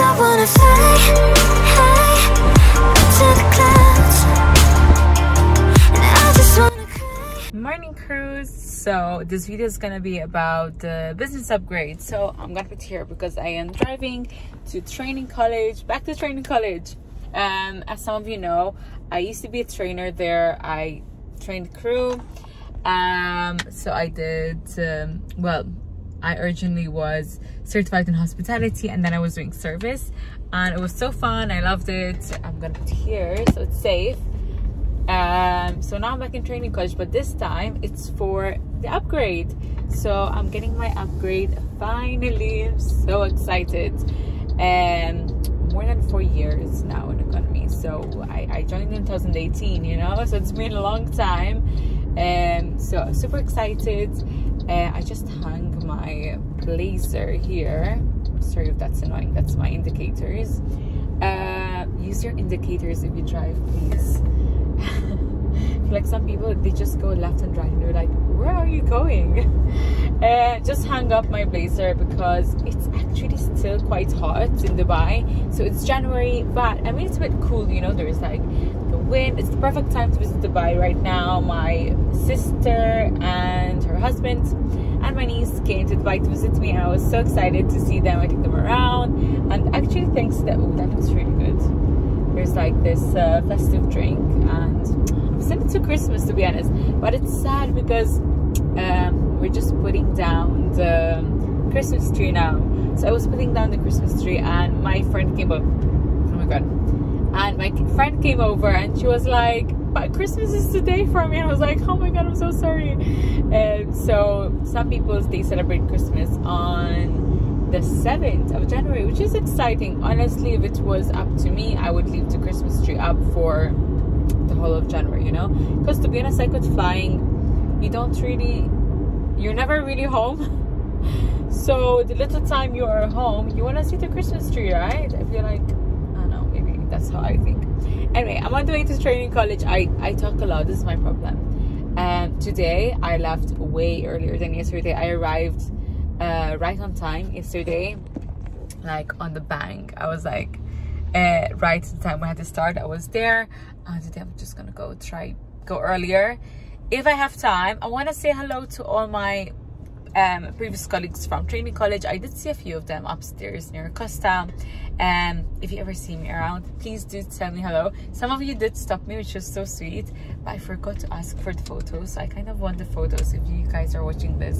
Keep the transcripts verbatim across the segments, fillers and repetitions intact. I wanna fly high to the clouds, and I just wanna cry. Morning crews. So this video is gonna be about the business upgrade. So I'm gonna put here because I am driving to training college, back to training college. Um, as some of you know, I used to be a trainer there. I trained crew. Um, so I did um, well. I originally was certified in hospitality, and then I was doing service, and it was so fun. I loved it. I'm gonna put here so it's safe. Um, so now I'm back in training college, but this time it's for the upgrade. So I'm getting my upgrade finally. I'm so excited. And um, more than four years now in economy. So I, I joined in two thousand eighteen, you know, so it's been a long time. And um, so super excited. Uh, I just hung my blazer here. Sorry if that's annoying, that's my indicators. Uh, use your indicators if you drive, please. Like some people, they just go left and right and they're like, where are you going? Uh, just hung up my blazer because it's actually still quite hot in Dubai. So it's January, but I mean, it's a bit cool, you know, there's like the wind. It's the perfect time to visit Dubai right now. My sister and her husband and my niece came to Dubai to visit me, and I was so excited to see them. I took them around, and actually thanks to that, oh, that looks really good. There's like this uh, festive drink, and I've sent it to Christmas, to be honest, but it's sad because um, we're just putting down the Christmas tree now. So I was putting down the Christmas tree, and my friend came up. Oh my god! And my friend came over, and she was like, "But Christmas is today for me." I was like, "Oh my god, I'm so sorry." And so some people, they celebrate Christmas on the seventh of January, which is exciting. Honestly, if it was up to me, I would leave the Christmas tree up for the whole of January, you know, because to be honest, like with flying, you don't really, you're never really home. So the little time you are home, you want to see the Christmas tree, right? I feel like, I don't know, maybe that's how I think. Anyway, I'm on the way to training college. I, I talk a lot. This is my problem. Um, today, I left way earlier than yesterday. I arrived uh, right on time yesterday, like on the bank. I was like, uh, right at the time we had to start, I was there. And today, I'm just going to go try, go earlier. If I have time, I want to say hello to all my Um, previous colleagues from training college. I did see a few of them upstairs near Costa. Um, if you ever see me around, please do tell me hello. Some of you did stop me, which was so sweet, but I forgot to ask for the photos. So I kind of want the photos. If you guys are watching this,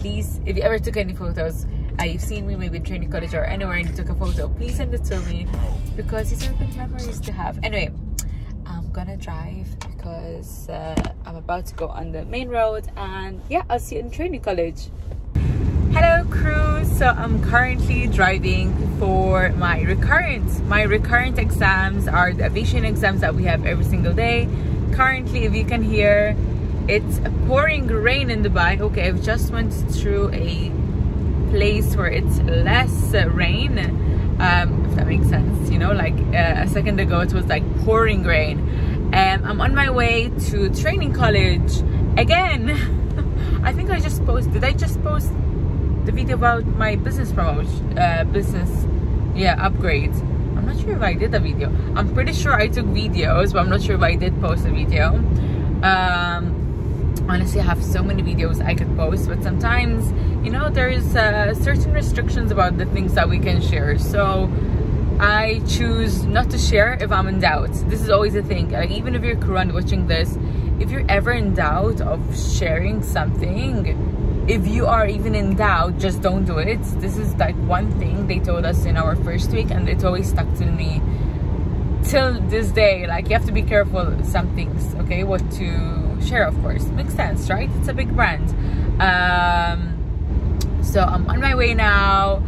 please, if you ever took any photos, uh, you've seen me maybe in training college or anywhere and you took a photo, please send it to me, because these are good memories to have. Anyway, I'm gonna drive because uh, I'm about to go on the main road, and yeah, I'll see you in training college. Hello crew, so I'm currently driving for my recurrent. My recurrent exams are the aviation exams that we have every single day. Currently, if you can hear, it's pouring rain in Dubai. Okay, I've just went through a place where it's less rain. Um, if that makes sense, you know, like uh, a second ago it was like pouring rain. Um, I'm on my way to training college again. I think I just posted, did I just post the video about my business promotion, uh, business, yeah, upgrades? I'm not sure if I did a video. I'm pretty sure I took videos, but I'm not sure if I did post a video. Um, honestly, I have so many videos I could post, but sometimes, you know, there's uh, certain restrictions about the things that we can share, so I choose not to share if I'm in doubt. This is always a thing, like even if you're current watching this, if you're ever in doubt of sharing something, if you are even in doubt, just don't do it. This is like one thing they told us in our first week, and it's always stuck to me till this day. Like, you have to be careful with some things, okay, what to share, of course. Makes sense, right? It's a big brand. Um so I'm on my way now.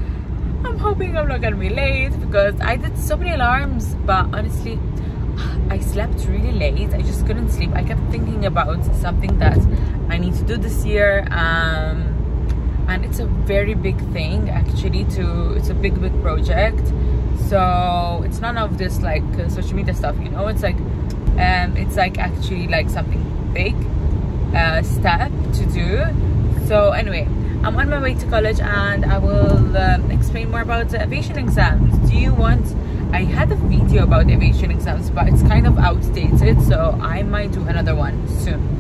I'm hoping I'm not gonna be late, because I did so many alarms, but honestly I slept really late. I just couldn't sleep. I kept thinking about something that I need to do this year, um and it's a very big thing actually. To it's a big big project, so it's none of this like uh, social media stuff, you know. It's like um it's like actually like something big uh, step to do. So anyway, I'm on my way to college and I will um, explain more about the aviation exams. Do you want... I had a video about aviation exams, but it's kind of outdated, so I might do another one soon.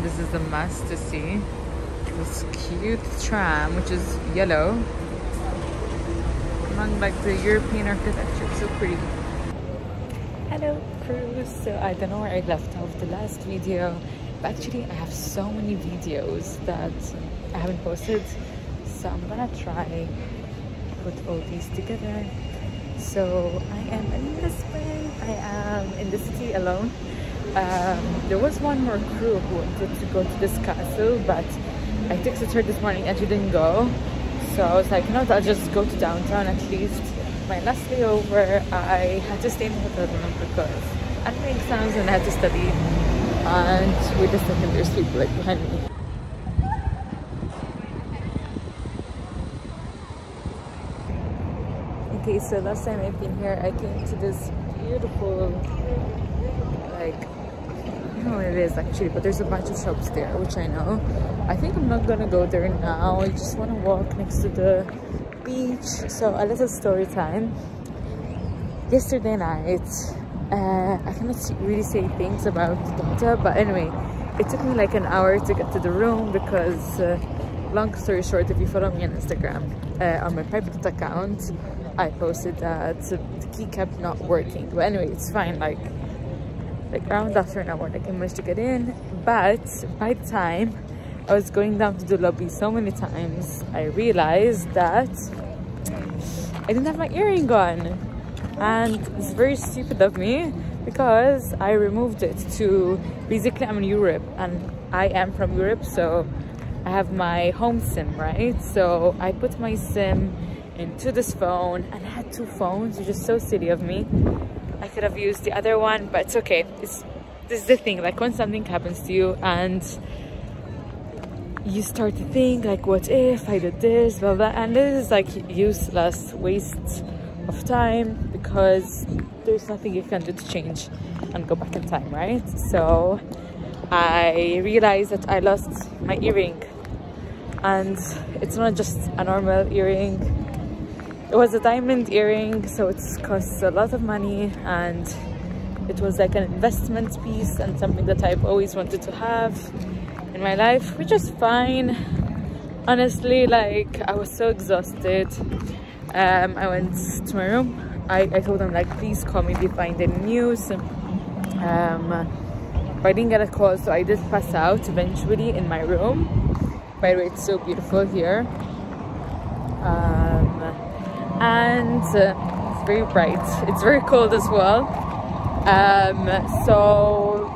This is the must to see. This cute tram, which is yellow, among like the European architecture. It's so pretty. Hello, crew. So I don't know where I left off the last video, but actually I have so many videos that I haven't posted. So I'm gonna try put all these together. So I am in Lisbon. I am in the city alone. Um, there was one more crew who wanted to go to this castle, but I texted her this morning and she didn't go. So I was like, no, I'll just go to downtown at least. My last day over, I had to stay in the hotel room because I had my exams and I had to study. And wait a second, there's people like behind me. Okay, so last time I've been here, I came to this beautiful, like, I don't know what it is actually, but there's a bunch of shops there, which I know. I think I'm not gonna go there now. I just want to walk next to the beach. So a little story time. Yesterday night, uh, I cannot really say things about the hotel, but anyway, it took me like an hour to get to the room because, uh, long story short, if you follow me on Instagram, uh, on my private account, I posted that the key kept not working. But anyway, it's fine. Like. Like around after an hour, like I managed to get in, but by the time I was going down to the lobby so many times, I realized that I didn't have my earring on, and it's very stupid of me because I removed it to basically I'm in Europe and I am from Europe, so I have my home SIM, right? So I put my SIM into this phone and I had two phones, which is so silly of me. I could have used the other one, but it's okay. It's, this is the thing, like when something happens to you and you start to think like, what if I did this, blah, blah, and this is like useless waste of time because there's nothing you can do to change and go back in time, right? So I realized that I lost my earring and it's not just a normal earring. It was a diamond earring, so it costs a lot of money and it was like an investment piece and something that I've always wanted to have in my life, which is fine. Honestly, like I was so exhausted. Um, I went to my room. I, I told them like, please call me if you find any news. Um, but I didn't get a call, so I did pass out eventually in my room. By the way, it's so beautiful here. Um, and uh, it's very bright. It's very cold as well. Um, so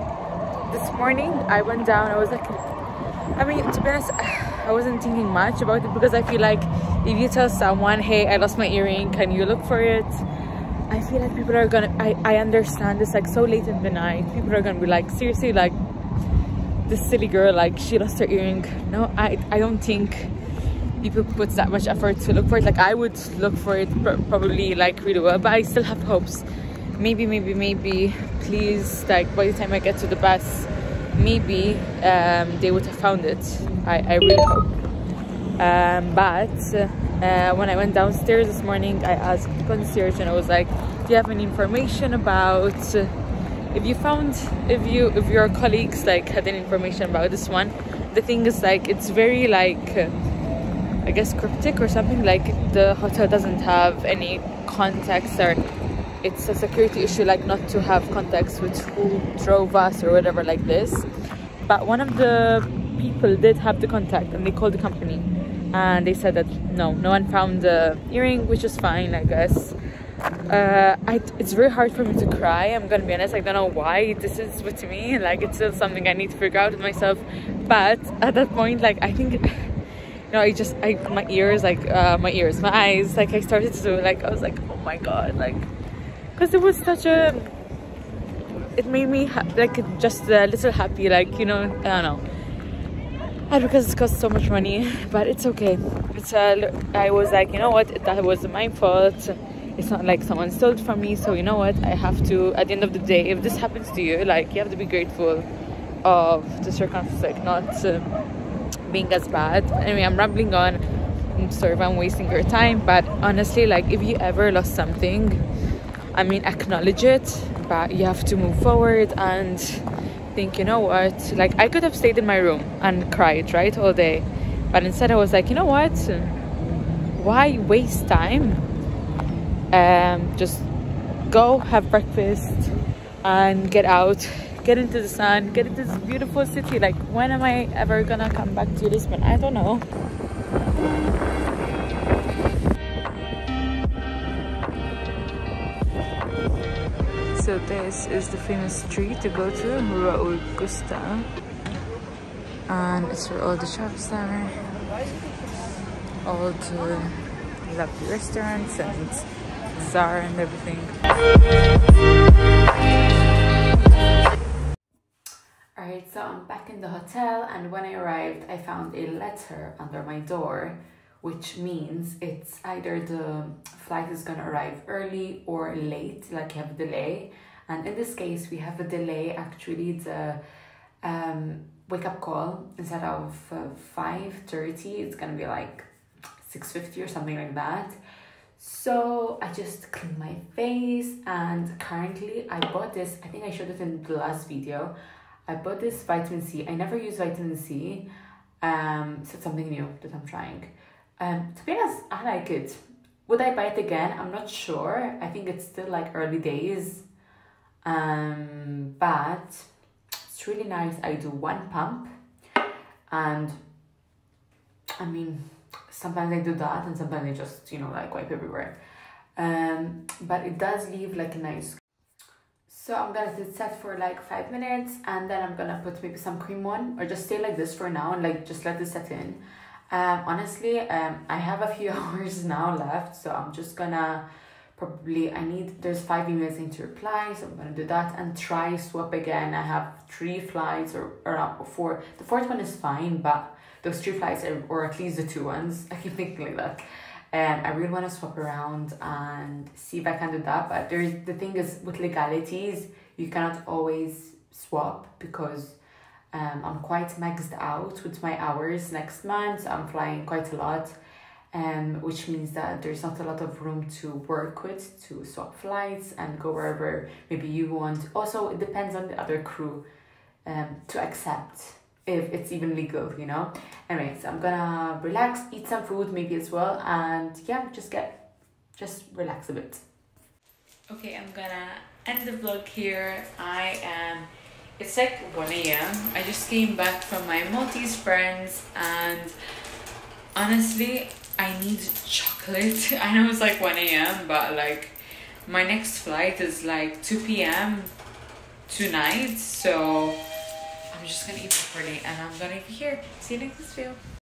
this morning I went down. I was like, I mean, to be honest, I wasn't thinking much about it because I feel like if you tell someone, hey, I lost my earring, can you look for it? I feel like people are gonna, I, I understand this, like so late in the night, people are gonna be like, seriously, like this silly girl, like she lost her earring. No, I, I don't think people put that much effort to look for it. Like I would look for it pr probably like really well, but I still have hopes. Maybe, maybe, maybe, please, like by the time I get to the bus, maybe um, they would have found it. I, I really hope. Um, but uh, when I went downstairs this morning, I asked the concierge and I was like, do you have any information about if you found, if you, if your colleagues like had any information about this one? The thing is like, it's very like, I guess cryptic or something, like the hotel doesn't have any contacts or it's a security issue like not to have contacts with who drove us or whatever like this. But one of the people did have the contact and they called the company and they said that no, no one found the earring, which is fine, I guess. Uh, I, it's very hard for me to cry, I'm gonna be honest. I don't know why this is with me, like it's still something I need to figure out with myself. But at that point, like I think it, no, I just, I, my ears, like, uh, my ears, my eyes, like, I started to, like, I was like, oh my god, like, because it was such a, it made me, like, just a little happy, like, you know, I don't know. and because it costs so much money. But it's okay. It's uh, I was like, you know what, that was my fault. It's not like someone stole it from me, so you know what, I have to, at the end of the day, if this happens to you, like, you have to be grateful of the circumstances, like, not um, being as bad. Anyway, I'm rambling on. I'm sorry if I'm wasting your time, but honestly, like, if you ever lost something, I mean, acknowledge it, but you have to move forward and think, you know what, like, I could have stayed in my room and cried, right, all day, but instead I was like, you know what, why waste time? Um, just go have breakfast and get out, get into the sun, get into this beautiful city. Like, when am I ever gonna come back to Lisbon? I don't know. So this is the famous street to go to, Rua Augusta, and it's where all the shops are, all the lovely restaurants and Zara and everything. Alright, so I'm back in the hotel, and when I arrived I found a letter under my door, which means it's either the flight is gonna arrive early or late, like you have a delay. And in this case we have a delay, actually the um, wake-up call, instead of uh, five thirty it's gonna be like six fifty or something like that. So I just cleaned my face, and currently I bought this, I think I showed it in the last video, I bought this vitamin C. I never use vitamin C, um so it's something new that I'm trying. Um to be honest, I like it. Would I buy it again? I'm not sure. I think it's still like early days, um but it's really nice. I do one pump, and I mean, sometimes I do that, and sometimes I just, you know, like, wipe everywhere. Um, but it does leave, like, a nice... So I'm gonna let it set for, like, five minutes, and then I'm gonna put maybe some cream on, or just stay like this for now, and, like, just let it set in. Um, honestly, um, I have a few hours now left, so I'm just gonna probably... I need... There's five emails I need to reply, so I'm gonna do that, and try swap again. I have three flights, or, or four. The fourth one is fine, but... those three flights, or at least the two ones, I keep thinking like that, and um, I really want to swap around and see if I can do that. But there's the thing is, with legalities you cannot always swap, because um, I'm quite maxed out with my hours next month. So I'm flying quite a lot, um, which means that there's not a lot of room to work with to swap flights and go wherever maybe you want. Also, it depends on the other crew um, to accept if it's even legal, you know. Anyway, so I'm gonna relax, eat some food maybe as well, and yeah, just get, just relax a bit. Okay, I'm gonna end the vlog here. I am, it's like one A M I just came back from my Maltese friends, and honestly, I need chocolate. I know it's like one A M, but like, my next flight is like two P M tonight, so I'm just gonna eat properly, and I'm gonna be here. See you next video.